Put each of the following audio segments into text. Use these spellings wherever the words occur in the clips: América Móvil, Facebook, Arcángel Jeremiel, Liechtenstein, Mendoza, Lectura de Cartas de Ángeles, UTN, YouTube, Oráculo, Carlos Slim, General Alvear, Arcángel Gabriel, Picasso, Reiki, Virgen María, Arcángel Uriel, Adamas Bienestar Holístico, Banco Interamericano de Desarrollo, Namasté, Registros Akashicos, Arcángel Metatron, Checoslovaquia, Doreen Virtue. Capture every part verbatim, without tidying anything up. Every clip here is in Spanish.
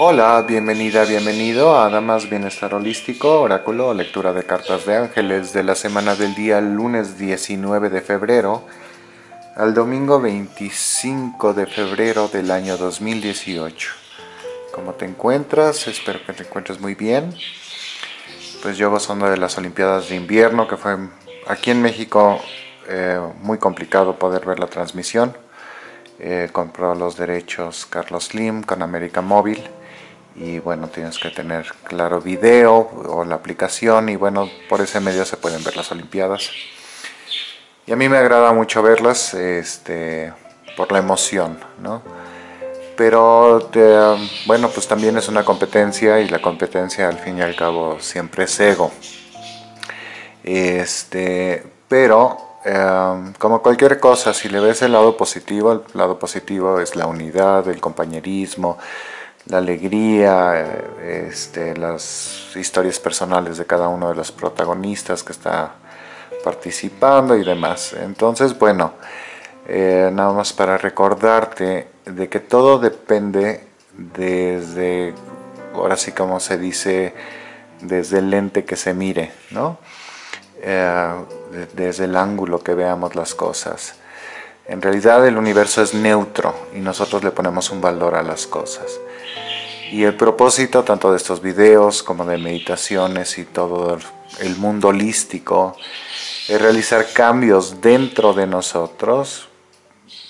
Hola, bienvenida, bienvenido a Adamas Bienestar Holístico, Oráculo, Lectura de Cartas de Ángeles de la semana del día lunes diecinueve de febrero al domingo veinticinco de febrero del año dos mil dieciocho. ¿Cómo te encuentras? Espero que te encuentres muy bien. Pues yo gozando de las Olimpiadas de invierno, que fue aquí en México eh, muy complicado poder ver la transmisión. Eh, compró los derechos Carlos Slim con América Móvil. Y bueno, tienes que tener claro video o la aplicación y bueno, por ese medio se pueden ver las Olimpiadas. Y a mí me agrada mucho verlas este, por la emoción, ¿no? Pero te, bueno, pues también es una competencia y la competencia al fin y al cabo siempre es ego. Este, pero eh, como cualquier cosa, si le ves el lado positivo, el lado positivo es la unidad, el compañerismo, la alegría, este, las historias personales de cada uno de los protagonistas que está participando y demás. Entonces, bueno, eh, nada más para recordarte de que todo depende desde, ahora sí como se dice, desde el lente que se mire, ¿no? Eh, desde el ángulo que veamos las cosas. En realidad el universo es neutro y nosotros le ponemos un valor a las cosas. Y el propósito tanto de estos videos como de meditaciones y todo el mundo holístico es realizar cambios dentro de nosotros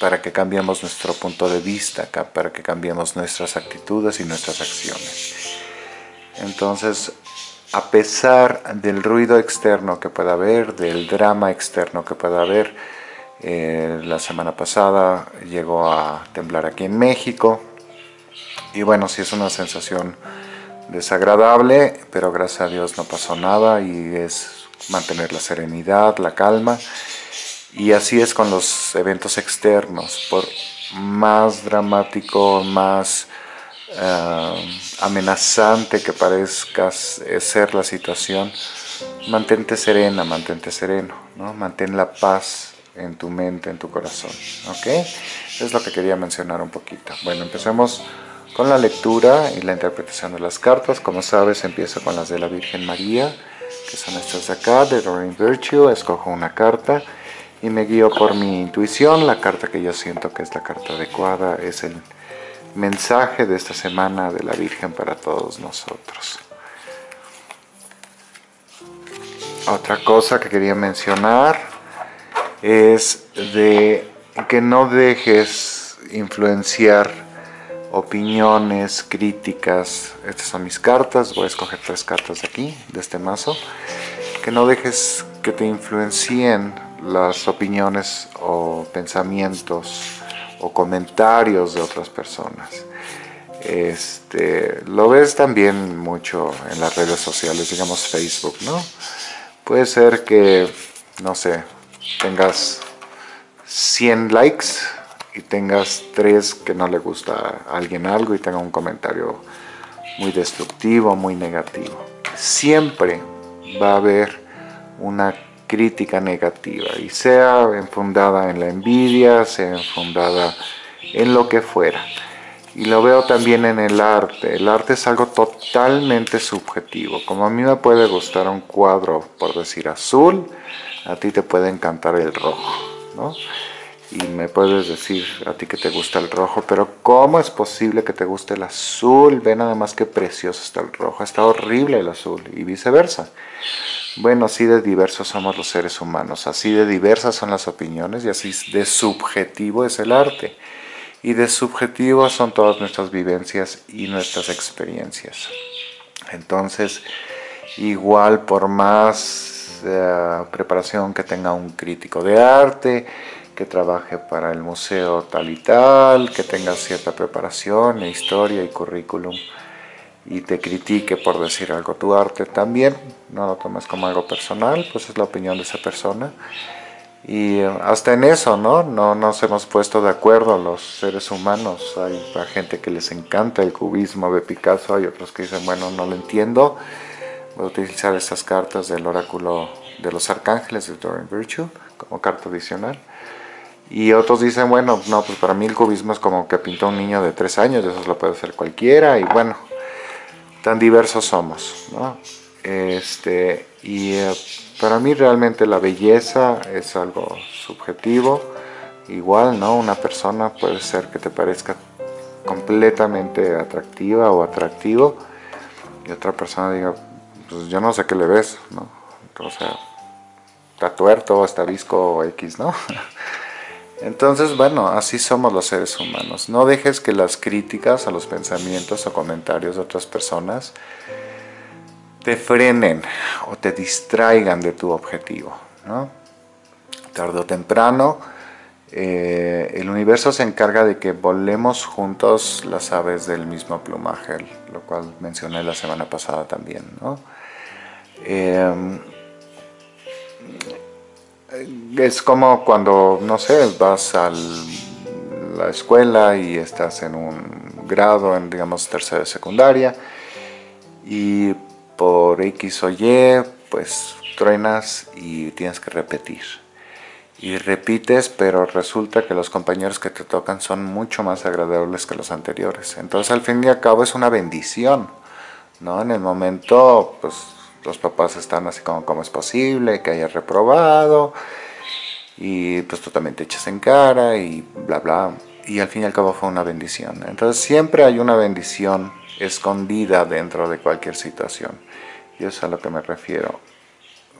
para que cambiemos nuestro punto de vista, para que cambiemos nuestras actitudes y nuestras acciones. Entonces, a pesar del ruido externo que pueda haber, del drama externo que pueda haber, eh, la semana pasada llegó a temblar aquí en México. Y bueno, sí es una sensación desagradable, pero gracias a Dios no pasó nada y es mantener la serenidad, la calma. Y así es con los eventos externos, por más dramático, más uh, amenazante que parezca ser la situación, mantente serena, mantente sereno, ¿no? Mantén la paz en tu mente, en tu corazón, ¿ok? Es lo que quería mencionar un poquito. Bueno, empecemos con la lectura y la interpretación de las cartas. Como sabes, empiezo con las de la Virgen María, que son estas de acá, de Doreen Virtue. Escojo una carta y me guío por mi intuición. La carta que yo siento que es la carta adecuada es el mensaje de esta semana de la Virgen para todos nosotros. Otra cosa que quería mencionar es de que no dejes influenciar opiniones, críticas. Estas son mis cartas, voy a escoger tres cartas de aquí, de este mazo. Que no dejes que te influencien las opiniones o pensamientos o comentarios de otras personas. Este, lo ves también mucho en las redes sociales, digamos Facebook, ¿no? Puede ser que, no sé, tengas cien likes y tengas tres que no le gusta a alguien algo y tenga un comentario muy destructivo, muy negativo. Siempre va a haber una crítica negativa, y sea enfundada en la envidia, sea enfundada en lo que fuera. Y lo veo también en el arte. El arte es algo totalmente subjetivo. Como a mí me puede gustar un cuadro, por decir azul, a ti te puede encantar el rojo, ¿no? Y me puedes decir a ti que te gusta el rojo, pero ¿cómo es posible que te guste el azul? Ve nada más que precioso está el rojo, está horrible el azul, y viceversa. Bueno, así de diversos somos los seres humanos, así de diversas son las opiniones y así de subjetivo es el arte. Y de subjetivo son todas nuestras vivencias y nuestras experiencias. Entonces, igual por más eh, preparación que tenga un crítico de arte, que trabaje para el museo tal y tal, que tenga cierta preparación, historia y currículum, y te critique por decir algo tu arte también, no lo tomes como algo personal, pues es la opinión de esa persona. Y hasta en eso, ¿no? No nos hemos puesto de acuerdo los seres humanos. Hay gente que les encanta el cubismo de Picasso, hay otros que dicen, bueno, no lo entiendo. Voy a utilizar estas cartas del oráculo de los arcángeles de Doreen Virtue como carta adicional. Y otros dicen, bueno, no, pues para mí el cubismo es como que pintó un niño de tres años, eso lo puede hacer cualquiera, y bueno, tan diversos somos, ¿no? Este, y eh, para mí realmente la belleza es algo subjetivo, igual, ¿no? Una persona puede ser que te parezca completamente atractiva o atractivo, y otra persona diga, pues yo no sé qué le ves, ¿no? O sea, está tuerto, está visco o X, ¿no? Entonces, bueno, así somos los seres humanos. No dejes que las críticas a los pensamientos o comentarios de otras personas te frenen o te distraigan de tu objetivo, ¿no? Tarde o temprano, eh, el universo se encarga de que volemos juntos las aves del mismo plumaje, lo cual mencioné la semana pasada también, ¿no? Eh, Es como cuando, no sé, vas a la escuela y estás en un grado, en, digamos, tercera de secundaria, y por X o Y, pues truenas y tienes que repetir. Y repites, pero resulta que los compañeros que te tocan son mucho más agradables que los anteriores. Entonces, al fin y al cabo, es una bendición, ¿no? En el momento, pues, los papás están así como, ¿cómo es posible que hayas reprobado? Y pues tú también te echas en cara y bla, bla. Y al fin y al cabo fue una bendición. Entonces siempre hay una bendición escondida dentro de cualquier situación. Y eso es a lo que me refiero.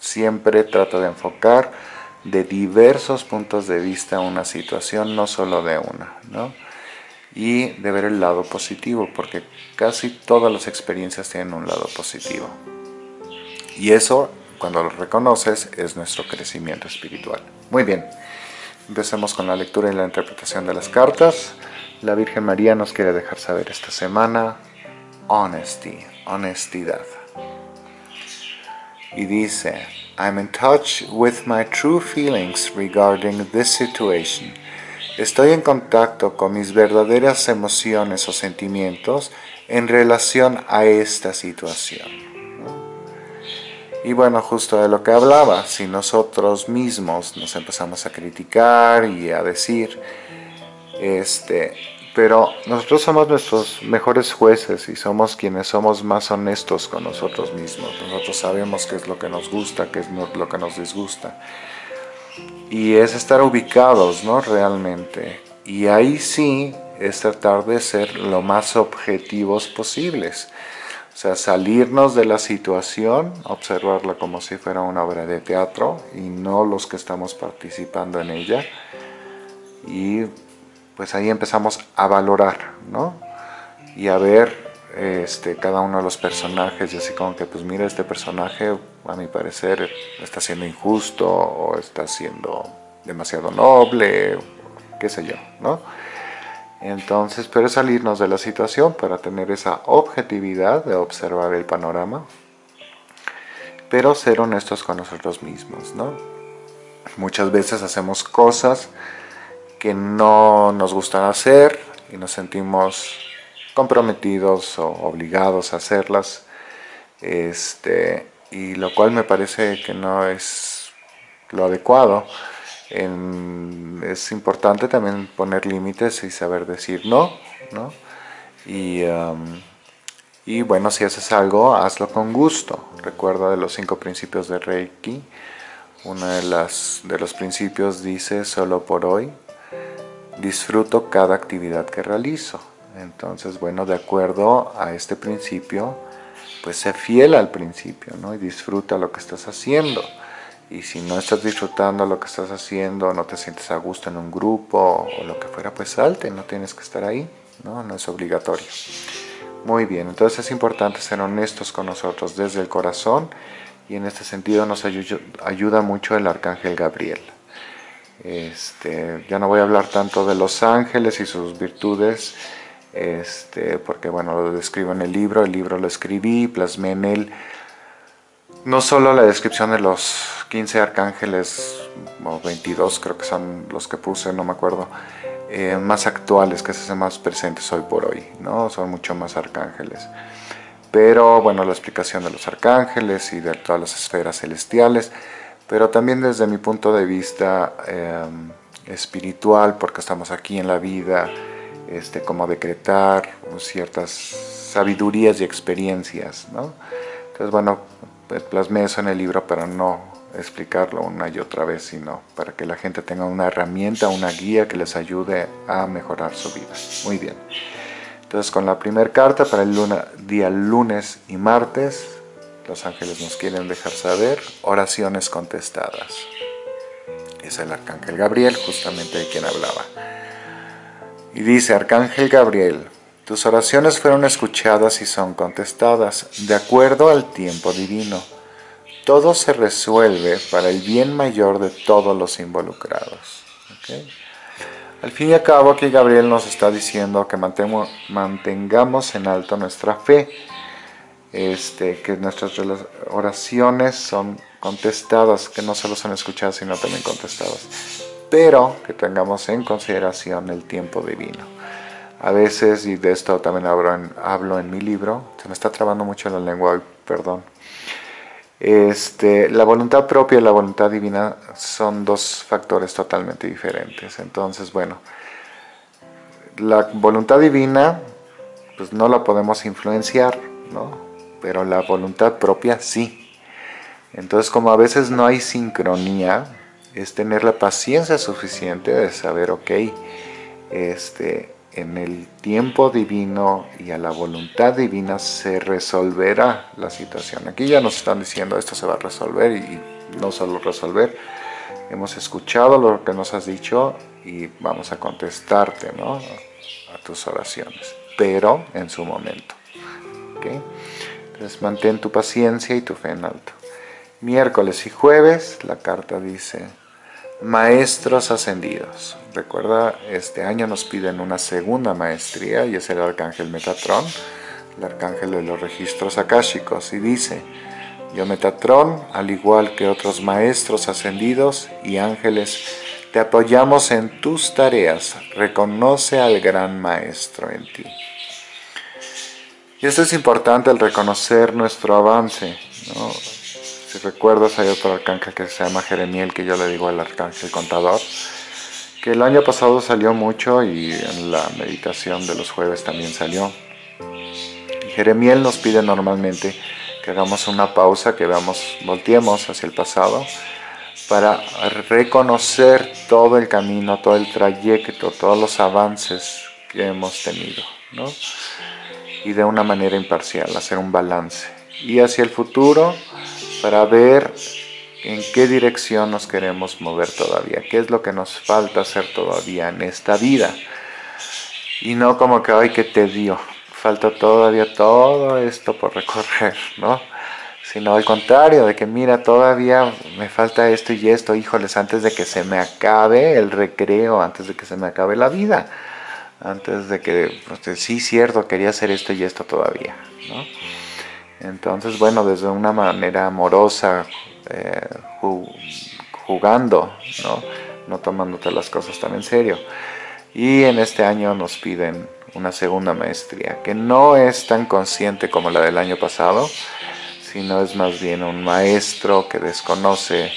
Siempre trato de enfocar de diversos puntos de vista una situación, no solo de una, ¿no? Y de ver el lado positivo, porque casi todas las experiencias tienen un lado positivo. Y eso, cuando lo reconoces, es nuestro crecimiento espiritual. Muy bien, empecemos con la lectura y la interpretación de las cartas. La Virgen María nos quiere dejar saber esta semana, honesty, honestidad. Y dice, I'm in touch with my true feelings regarding this situation. Estoy en contacto con mis verdaderas emociones o sentimientos en relación a esta situación. Y bueno, justo de lo que hablaba, si nosotros mismos nos empezamos a criticar y a decir, este, pero nosotros somos nuestros mejores jueces y somos quienes somos más honestos con nosotros mismos. Nosotros sabemos qué es lo que nos gusta, qué es lo que nos disgusta. Y es estar ubicados, ¿no? Realmente. Y ahí sí es tratar de ser lo más objetivos posibles. O sea, salirnos de la situación, observarla como si fuera una obra de teatro y no los que estamos participando en ella. Y pues ahí empezamos a valorar, ¿no? Y a ver este, cada uno de los personajes y así como que, pues mira, este personaje a mi parecer está siendo injusto o está siendo demasiado noble, qué sé yo, ¿no? Entonces, pero es salirnos de la situación para tener esa objetividad de observar el panorama, pero ser honestos con nosotros mismos, ¿no? Muchas veces hacemos cosas que no nos gustan hacer y nos sentimos comprometidos o obligados a hacerlas, este, y lo cual me parece que no es lo adecuado. En, es importante también poner límites y saber decir no, ¿no? Y, um, y bueno, si haces algo, hazlo con gusto. Recuerda de los cinco principios de Reiki. Uno de, las, de los principios dice, solo por hoy, disfruto cada actividad que realizo. Entonces, bueno, de acuerdo a este principio, pues sé fiel al principio, ¿no? Y disfruta lo que estás haciendo. Y si no estás disfrutando lo que estás haciendo, no te sientes a gusto en un grupo o lo que fuera, pues salte, no tienes que estar ahí, ¿no? No es obligatorio. Muy bien, entonces es importante ser honestos con nosotros desde el corazón y en este sentido nos ayu- ayuda mucho el Arcángel Gabriel. Este, ya no voy a hablar tanto de los ángeles y sus virtudes, este, porque bueno, lo describo en el libro, el libro lo escribí, plasmé en él, no solo la descripción de los quince arcángeles, o veintidós creo que son los que puse, no me acuerdo, eh, más actuales, que se hacen más presentes hoy por hoy, ¿no? Son mucho más arcángeles. Pero bueno, la explicación de los arcángeles y de todas las esferas celestiales, pero también desde mi punto de vista, eh, espiritual, porque estamos aquí en la vida, este, cómo decretar ciertas sabidurías y experiencias, ¿no? Entonces, bueno, pues plasmé eso en el libro para no explicarlo una y otra vez, sino para que la gente tenga una herramienta, una guía que les ayude a mejorar su vida. Muy bien. Entonces, con la primera carta para el luna, día lunes y martes, los ángeles nos quieren dejar saber oraciones contestadas. Es el Arcángel Gabriel, justamente de quien hablaba. Y dice, Arcángel Gabriel, tus oraciones fueron escuchadas y son contestadas, de acuerdo al tiempo divino. Todo se resuelve para el bien mayor de todos los involucrados. ¿Okay? Al fin y al cabo, aquí Gabriel nos está diciendo que mantemo, mantengamos en alto nuestra fe. Este, que nuestras oraciones son contestadas, que no solo son escuchadas sino también contestadas, pero que tengamos en consideración el tiempo divino. A veces, y de esto también hablo en, hablo en mi libro, se me está trabando mucho la lengua hoy, perdón. Este, la voluntad propia y la voluntad divina son dos factores totalmente diferentes. Entonces, bueno, la voluntad divina pues no la podemos influenciar, ¿no? Pero la voluntad propia sí. Entonces, como a veces no hay sincronía, es tener la paciencia suficiente de saber, ok, este, en el tiempo divino y a la voluntad divina se resolverá la situación. Aquí ya nos están diciendo, esto se va a resolver, y no solo resolver, hemos escuchado lo que nos has dicho y vamos a contestarte, ¿no?, a tus oraciones, pero en su momento. ¿Okay? Entonces, mantén tu paciencia y tu fe en alto. Miércoles y jueves, la carta dice, maestros ascendidos. Recuerda, este año nos piden una segunda maestría, y es el Arcángel Metatron, el Arcángel de los Registros Akashicos, y dice, yo Metatron, al igual que otros maestros ascendidos y ángeles, te apoyamos en tus tareas, reconoce al gran maestro en ti. Y esto es importante, el reconocer nuestro avance, ¿no? Si recuerdas, hay otro arcángel que se llama Jeremiel, que yo le digo al arcángel contador, que el año pasado salió mucho y en la meditación de los jueves también salió. Y Jeremiel nos pide normalmente que hagamos una pausa, que veamos, volteemos hacia el pasado, para reconocer todo el camino, todo el trayecto, todos los avances que hemos tenido, ¿no? Y de una manera imparcial, hacer un balance. Y hacia el futuro, para ver en qué dirección nos queremos mover todavía, qué es lo que nos falta hacer todavía en esta vida. Y no como que, ay, que te dio, falta todavía todo esto por recorrer, ¿no? Sino al contrario, de que mira, todavía me falta esto y esto, híjoles, antes de que se me acabe el recreo, antes de que se me acabe la vida. Antes de que, pues, sí, cierto, quería hacer esto y esto todavía, ¿no? Entonces, bueno, desde una manera amorosa, eh, jug jugando, ¿no? No tomándote las cosas tan en serio. Y en este año nos piden una segunda maestría, que no es tan consciente como la del año pasado, sino es más bien un maestro que desconoce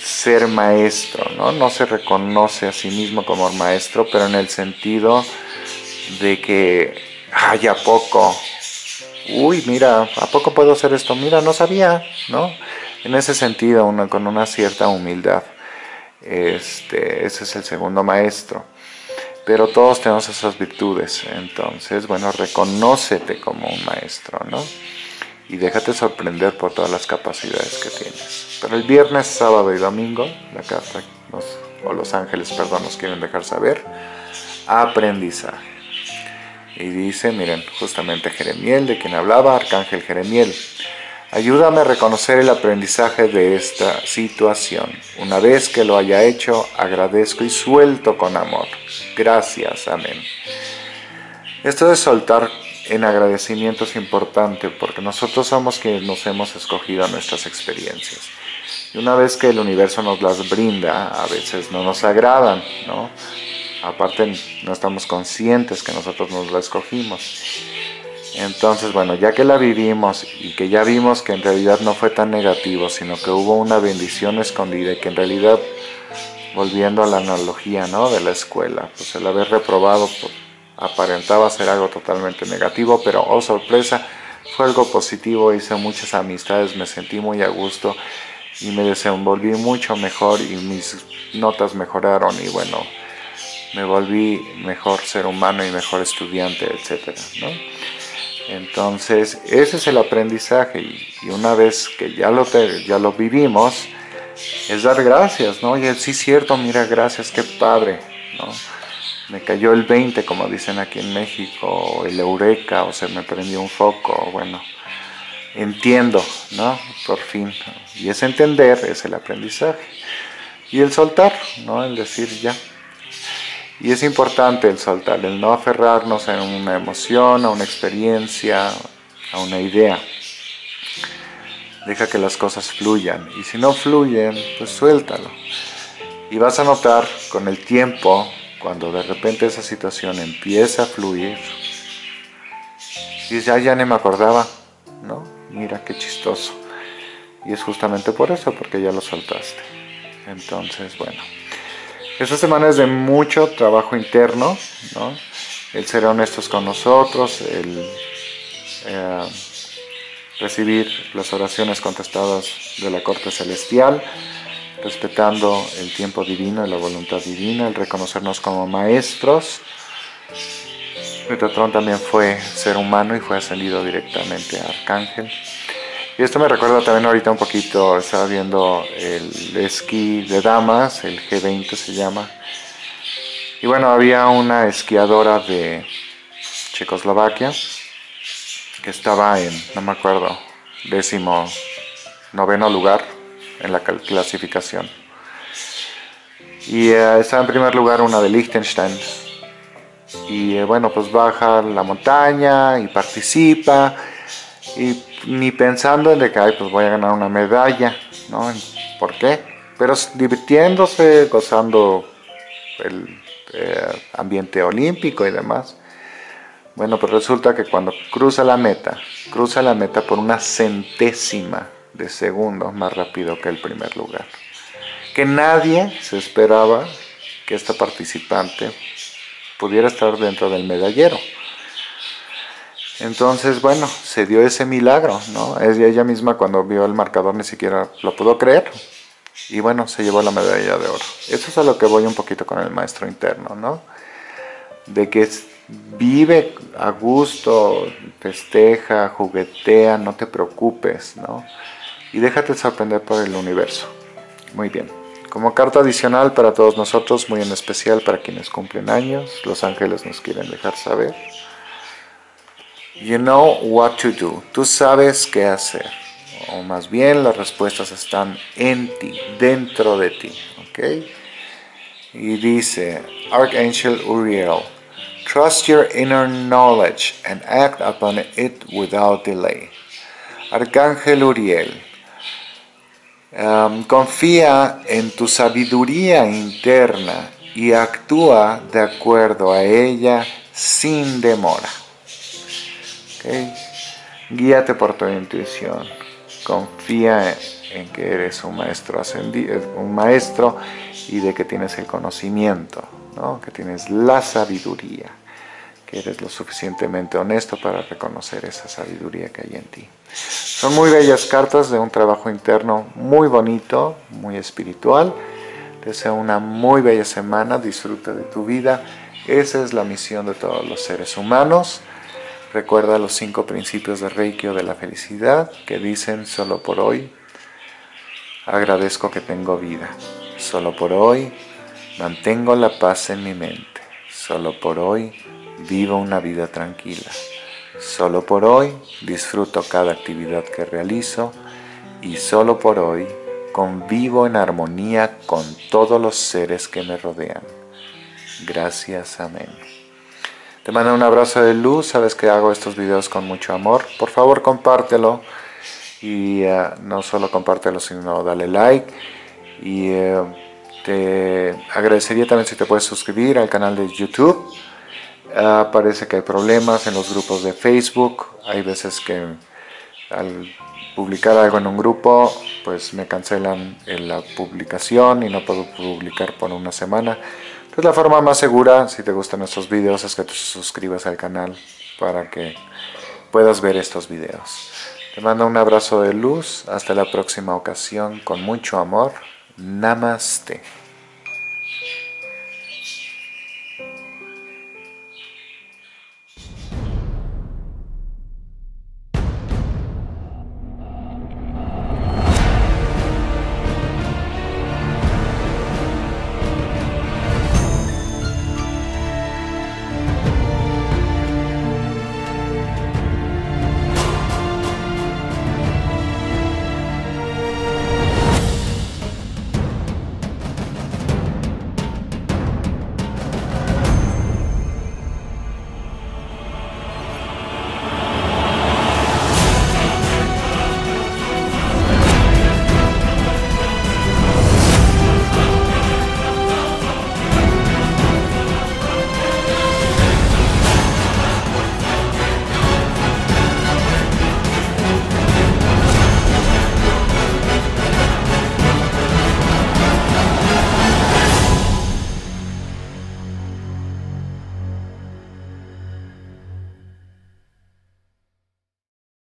ser maestro, ¿no? No se reconoce a sí mismo como maestro, pero en el sentido de que, ay, ¿a poco? Uy, mira, ¿a poco puedo hacer esto? Mira, no sabía, ¿no? En ese sentido, uno, con una cierta humildad. Este, ese es el segundo maestro. Pero todos tenemos esas virtudes. Entonces, bueno, reconócete como un maestro, ¿no? Y déjate sorprender por todas las capacidades que tienes. Pero el viernes, sábado y domingo, la carta, nos, o los ángeles, perdón, nos quieren dejar saber aprendizaje. Y dice, miren, justamente Jeremiel, de quien hablaba, Arcángel Jeremiel, ayúdame a reconocer el aprendizaje de esta situación. Una vez que lo haya hecho, agradezco y suelto con amor. Gracias, amén. Esto de soltar en agradecimiento es importante, porque nosotros somos quienes nos hemos escogido nuestras experiencias. Y una vez que el universo nos las brinda, a veces no nos agradan, ¿no? Aparte, no estamos conscientes que nosotros nos las escogimos. Entonces, bueno, ya que la vivimos y que ya vimos que en realidad no fue tan negativo, sino que hubo una bendición escondida y que en realidad volviendo a la analogía, ¿no?, de la escuela, pues el haber reprobado pues, aparentaba ser algo totalmente negativo, pero oh sorpresa, fue algo positivo, hice muchas amistades, me sentí muy a gusto y me desenvolví mucho mejor y mis notas mejoraron y bueno, me volví mejor ser humano y mejor estudiante, etcétera, ¿no? Entonces, ese es el aprendizaje y, y una vez que ya lo, te, ya lo vivimos, es dar gracias, ¿no? Y el sí cierto, mira, gracias, qué padre, ¿no? Me cayó el veinte, como dicen aquí en México, o el eureka, o se me prendió un foco, bueno, entiendo, ¿no? Por fin, y ese entender es el aprendizaje. Y el soltar, ¿no? El decir ya. Y es importante el soltar, el no aferrarnos a una emoción, a una experiencia, a una idea. Deja que las cosas fluyan. Y si no fluyen, pues suéltalo. Y vas a notar con el tiempo, cuando de repente esa situación empieza a fluir, y dices, ah, ya ni me acordaba, ¿no? Mira qué chistoso. Y es justamente por eso, porque ya lo soltaste. Entonces, bueno. Esta semana es de mucho trabajo interno, ¿no? El ser honestos con nosotros, el eh, recibir las oraciones contestadas de la corte celestial, respetando el tiempo divino y la voluntad divina, el reconocernos como maestros. Metatron también fue ser humano y fue ascendido directamente a arcángel. Y esto me recuerda también ahorita un poquito, estaba viendo el esquí de damas, el G veinte se llama. Y bueno, había una esquiadora de Checoslovaquia que estaba en, no me acuerdo, décimo, noveno lugar en la clasificación. Y eh, estaba en primer lugar una de Liechtenstein. Y eh, bueno, pues baja la montaña y participa. Y ni pensando en de que ay, pues voy a ganar una medalla, ¿no? ¿Por qué? Pero divirtiéndose, gozando el eh, ambiente olímpico y demás. Bueno, pues resulta que cuando cruza la meta, cruza la meta por una centésima de segundo más rápido que el primer lugar. Que nadie se esperaba que esta participante pudiera estar dentro del medallero. Entonces, bueno, se dio ese milagro, ¿no? Ella misma cuando vio el marcador ni siquiera lo pudo creer. Y bueno, se llevó la medalla de oro. Eso es a lo que voy un poquito con el maestro interno, ¿no? De que vive a gusto, festeja, juguetea, no te preocupes, ¿no? Y déjate sorprender por el universo. Muy bien. Como carta adicional para todos nosotros, muy en especial para quienes cumplen años, los ángeles nos quieren dejar saber. You know what to do. Tú sabes qué hacer. O más bien, las respuestas están en ti, dentro de ti. ¿Ok? Y dice, Arcángel Uriel, trust your inner knowledge and act upon it without delay. Arcángel Uriel, um, confía en tu sabiduría interna y actúa de acuerdo a ella sin demora. Okay. Guíate por tu intuición, confía en que eres un maestro ascendido, un maestro y de que tienes el conocimiento, ¿no? Que tienes la sabiduría, que eres lo suficientemente honesto para reconocer esa sabiduría que hay en ti. Son muy bellas cartas de un trabajo interno muy bonito, muy espiritual. Te deseo una muy bella semana, disfruta de tu vida, esa es la misión de todos los seres humanos. Recuerda los cinco principios de Reiki o de la felicidad que dicen solo por hoy. Agradezco que tengo vida. Solo por hoy mantengo la paz en mi mente. Solo por hoy vivo una vida tranquila. Solo por hoy disfruto cada actividad que realizo. Y solo por hoy convivo en armonía con todos los seres que me rodean. Gracias, amén. Te mando un abrazo de luz, sabes que hago estos videos con mucho amor. Por favor, compártelo. Y uh, no solo compártelo, sino dale like. Y uh, te agradecería también si te puedes suscribir al canal de YouTube. Uh, parece que hay problemas en los grupos de Facebook. Hay veces que al publicar algo en un grupo, pues me cancelan la publicación y no puedo publicar por una semana. Entonces la forma más segura, si te gustan estos videos, es que te suscribas al canal para que puedas ver estos videos. Te mando un abrazo de luz, hasta la próxima ocasión, con mucho amor. Namaste.